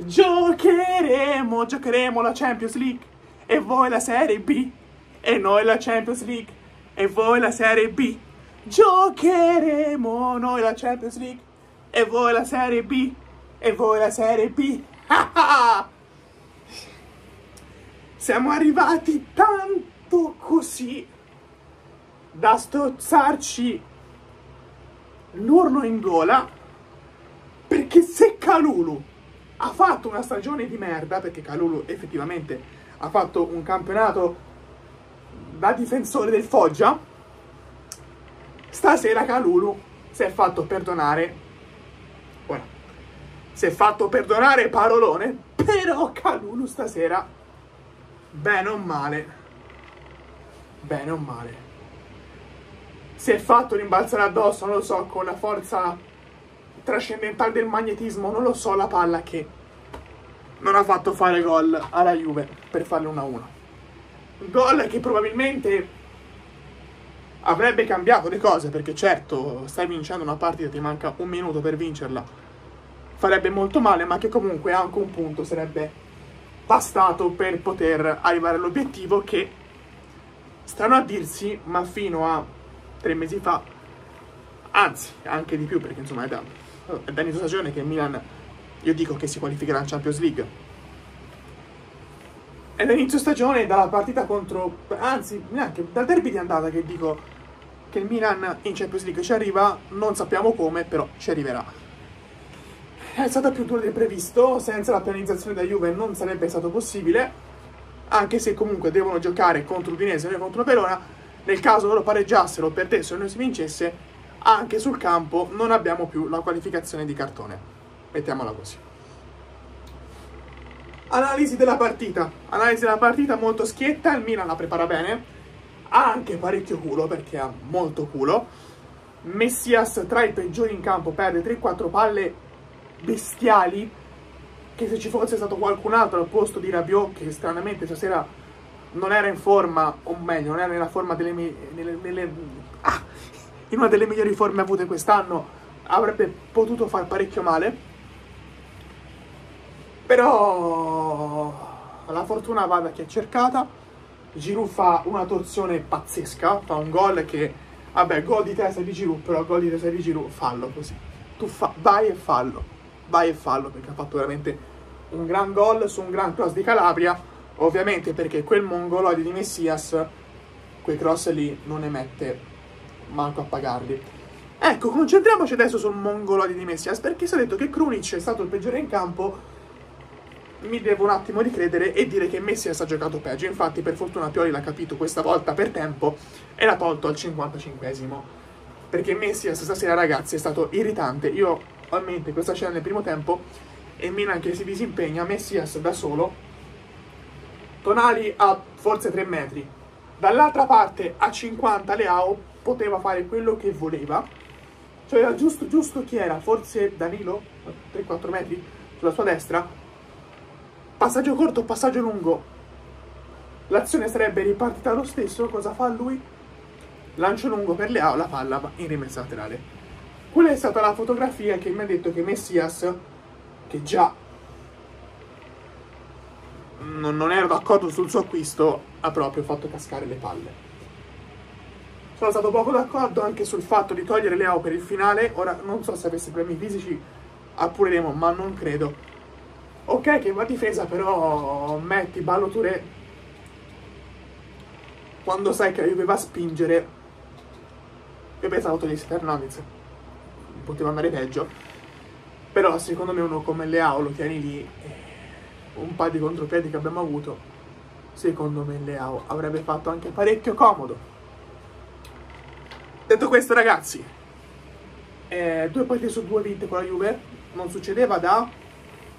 Giocheremo la Champions League e voi la Serie B, e noi la Champions League e voi la Serie B. Giocheremo noi la Champions League e voi la Serie B, e voi la Serie B. Siamo arrivati tanto così da strozzarci l'urlo in gola, perché se Kalulu ha fatto una stagione di merda, perché Kalulu effettivamente ha fatto un campionato da difensore del Foggia, stasera Kalulu si è fatto perdonare. Ora, si è fatto perdonare, parolone, però Kalulu stasera, bene o male, bene o male, si è fatto rimbalzare addosso, non lo so, con la forza trascendentale del magnetismo, non lo so, la palla che non ha fatto fare gol alla Juve per farle 1-1. Gol che probabilmente avrebbe cambiato le cose, perché certo, stai vincendo una partita, ti manca un minuto per vincerla, farebbe molto male, ma che comunque anche un punto sarebbe bastato per poter arrivare all'obiettivo che, strano a dirsi, ma fino a 3 mesi fa, anzi anche di più, perché insomma è da inizio stagione che Milan, io dico che si qualificherà in Champions League, è da inizio stagione, dalla partita contro, anzi neanche dal derby di andata, che dico che il Milan in Champions League ci arriva, non sappiamo come, però ci arriverà. È stata più dura del previsto, senza la penalizzazione da Juve non sarebbe stato possibile, anche se comunque devono giocare contro Udinese e contro Verona. Nel caso loro pareggiassero, perdessero e noi si vincesse, anche sul campo non abbiamo più la qualificazione di cartone. Mettiamola così. Analisi della partita molto schietta, il Milan la prepara bene, ha anche parecchio culo, perché ha molto culo. Messias tra i peggiori in campo, perde 3-4 palle bestiali, che se ci fosse stato qualcun altro al posto di Rabiot, che stranamente stasera non era in forma, o meglio, non era nella forma in una delle migliori forme avute quest'anno, avrebbe potuto far parecchio male. Però la fortuna va da chi è cercata. Giroud fa una torsione pazzesca, fa un gol che, vabbè, gol di testa di Giroud, però gol di testa di Giroud, fallo così. Vai e fallo, perché ha fatto veramente un gran gol su un gran cross di Calabria. Ovviamente, perché quel mongoloide di Messias quei cross lì non ne mette manco a pagarli. Ecco, concentriamoci adesso sul mongoloide di Messias, perché si è detto che Krunic è stato il peggiore in campo. Mi devo un attimo ricredere e dire che Messias ha giocato peggio. Infatti per fortuna Pioli l'ha capito questa volta per tempo e l'ha tolto al 55esimo, perché Messias stasera, ragazzi, è stato irritante. Io ho in mente questa scena nel primo tempo e Milan che si disimpegna, Messias da solo, Tonali a forse 3 metri, dall'altra parte a 50 Leao, poteva fare quello che voleva, cioè era giusto chi era, forse Danilo, 3-4 metri sulla sua destra, passaggio corto, passaggio lungo, l'azione sarebbe ripartita lo stesso, cosa fa lui? Lancio lungo per Leao, la palla va in rimessa laterale. Quella è stata la fotografia che mi ha detto che Messias, che già non ero d'accordo sul suo acquisto, ha proprio fatto cascare le palle. Sono stato poco d'accordo anche sul fatto di togliere Leao per il finale. Ora non so se avesse problemi fisici, appureremo, ma non credo. Ok che va difesa, però metti Balloture quando sai che la Juve va a spingere. Io pensavo togliesse Fernandez, poteva andare peggio, però secondo me uno come Leao lo tieni lì. Un paio di contropiedi che abbiamo avuto, secondo me Leao avrebbe fatto anche parecchio comodo. Detto questo, ragazzi, 2 partite su 2 vinte con la Juve, non succedeva da,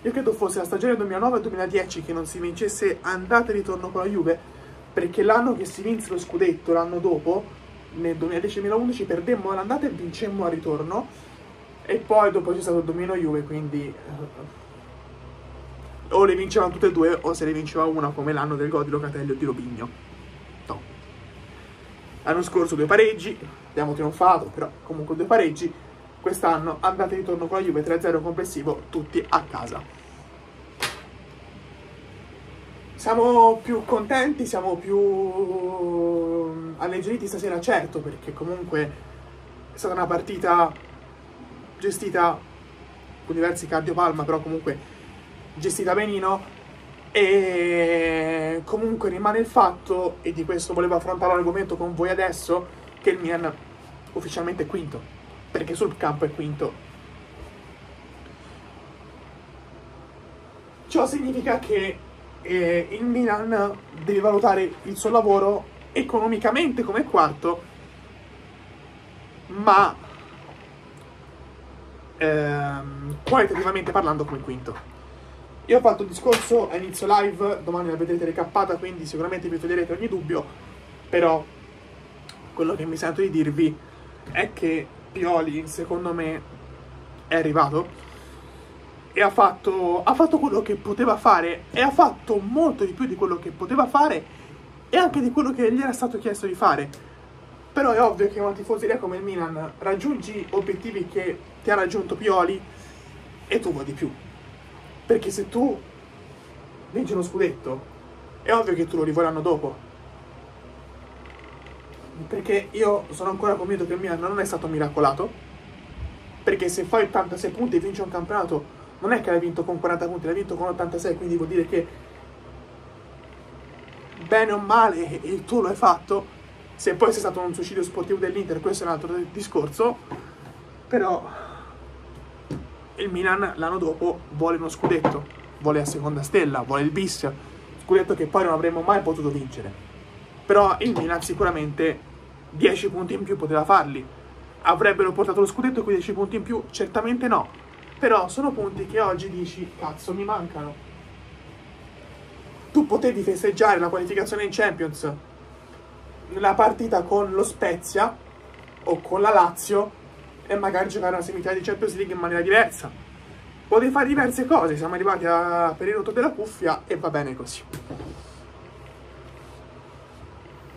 io credo fosse la stagione 2009-2010 che non si vincesse andata e ritorno con la Juve, perché l'anno che si vinse lo scudetto, l'anno dopo, nel 2010-2011, perdemmo l'andata e vincemmo al ritorno, e poi dopo c'è stato il domino Juve, quindi o le vincevano tutte e due, o se ne vinceva una, come l'anno del gol di Locatelli o di Robigno. No. L'anno scorso 2 pareggi, abbiamo trionfato, però comunque 2 pareggi. Quest'anno andate e ritorno con la Juve 3-0 complessivo, tutti a casa. Siamo più contenti, siamo più alleggeriti stasera, certo, perché comunque è stata una partita gestita con diversi cardiopalma, però comunque gestita benino, e comunque rimane il fatto, e di questo volevo affrontare l'argomento con voi adesso, che il Milan ufficialmente è quinto, perché sul campo è quinto. Ciò significa che il Milan deve valutare il suo lavoro economicamente come quarto, ma qualitativamente parlando come quinto. Io ho fatto un discorso a inizio live, domani la vedrete ricappata, quindi sicuramente vi toglierete ogni dubbio, però quello che mi sento di dirvi è che Pioli, secondo me, è arrivato e ha fatto quello che poteva fare, e ha fatto molto di più di quello che poteva fare e anche di quello che gli era stato chiesto di fare. Però è ovvio che una tifoseria come il Milan, raggiungi obiettivi che ti ha raggiunto Pioli e tu vuoi di più, perché se tu vinci uno scudetto è ovvio che tu lo rivoleranno dopo, perché io sono ancora convinto che il Milan non è stato miracolato, perché se fai 86 punti e vinci un campionato non è che l'hai vinto con 40 punti, l'hai vinto con 86, quindi vuol dire che bene o male il tuo lo hai fatto. Se poi sei stato un suicidio sportivo dell'Inter, questo è un altro discorso, però il Milan l'anno dopo vuole uno scudetto, vuole la seconda stella, vuole il bis, scudetto che poi non avremmo mai potuto vincere, però il Milan sicuramente 10 punti in più poteva farli. Avrebbero portato lo scudetto, quei 10 punti in più? Certamente no. Però sono punti che oggi dici, cazzo, mi mancano. Tu potevi festeggiare la qualificazione in Champions, la partita con lo Spezia o con la Lazio, e magari giocare una semifinale di Champions League in maniera diversa. Potevi fare diverse cose, siamo arrivati al periodo della cuffia e va bene così.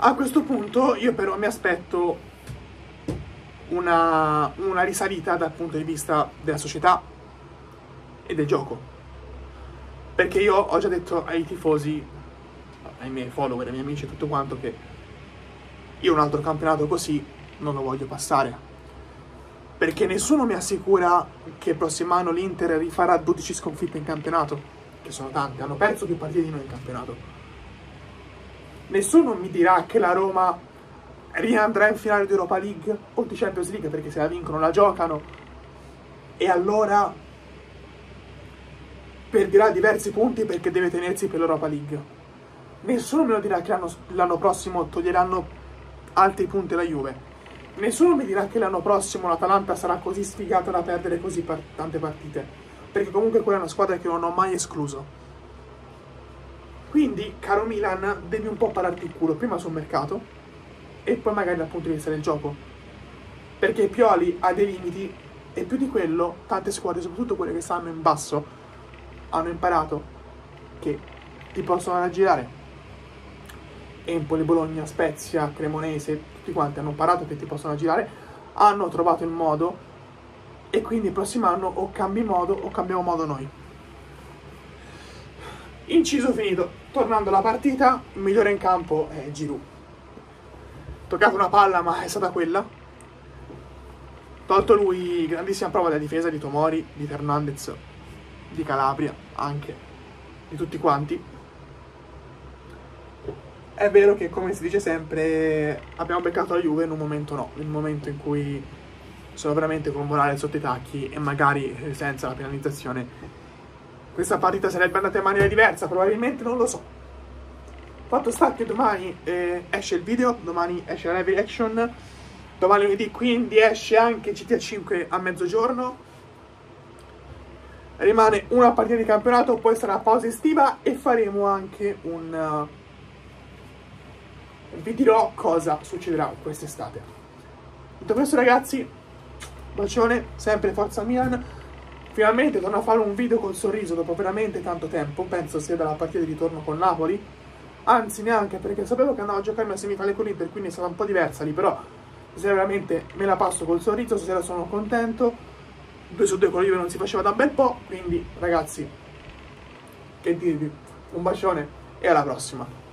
A questo punto io però mi aspetto una risalita dal punto di vista della società e del gioco, perché io ho già detto ai tifosi, ai miei follower, ai miei amici e tutto quanto, che io un altro campionato così non lo voglio passare, perché nessuno mi assicura che il prossimo anno l'Inter rifarà 12 sconfitte in campionato, che sono tante, hanno perso più partite di noi in campionato. Nessuno mi dirà che la Roma riandrà in finale di Europa League o di Champions League, perché se la vincono la giocano, e allora perderà diversi punti perché deve tenersi per l'Europa League. Nessuno me lo dirà che l'anno prossimo toglieranno altri punti alla Juve. Nessuno mi dirà che l'anno prossimo l'Atalanta sarà così sfigata da perdere così tante partite, perché comunque quella è una squadra che non ho mai escluso. Quindi, caro Milan, devi un po' pararti il culo prima sul mercato e poi magari dal punto di vista del gioco, perché Pioli ha dei limiti, e più di quello tante squadre, soprattutto quelle che stanno in basso, hanno imparato che ti possono raggirare. Empoli, Bologna, Spezia, Cremonese, tutti quanti hanno imparato che ti possono raggirare, hanno trovato il modo, e quindi il prossimo anno o cambi modo o cambiamo modo noi. Inciso finito. Tornando alla partita, il migliore in campo è Giroud. Toccato una palla, ma è stata quella. Tolto lui, grandissima prova della difesa di Tomori, di Fernandez, di Calabria, anche di tutti quanti. È vero che, come si dice sempre, abbiamo beccato la Juve in un momento no, in un momento in cui sono veramente con morale sotto i tacchi, e magari senza la penalizzazione questa partita sarebbe andata in maniera diversa, probabilmente, non lo so. Fatto sta che domani esce il video, domani esce la live reaction, domani lunedì, quindi esce anche GTA 5 a mezzogiorno. Rimane una partita di campionato, poi sarà pausa estiva e faremo anche un... vi dirò cosa succederà quest'estate. Detto questo, ragazzi, bacione, sempre forza Milan. Finalmente torno a fare un video col sorriso dopo veramente tanto tempo, penso sia dalla partita di ritorno con Napoli. Anzi, neanche, perché sapevo che andavo a giocare una semifinale con l'Inter, quindi è stata un po' diversa lì, però stasera veramente me la passo col sorriso, stasera sono contento. 2 su 2 con la Juve non si faceva da un bel po', quindi ragazzi, che dirvi, un bacione. e alla prossima.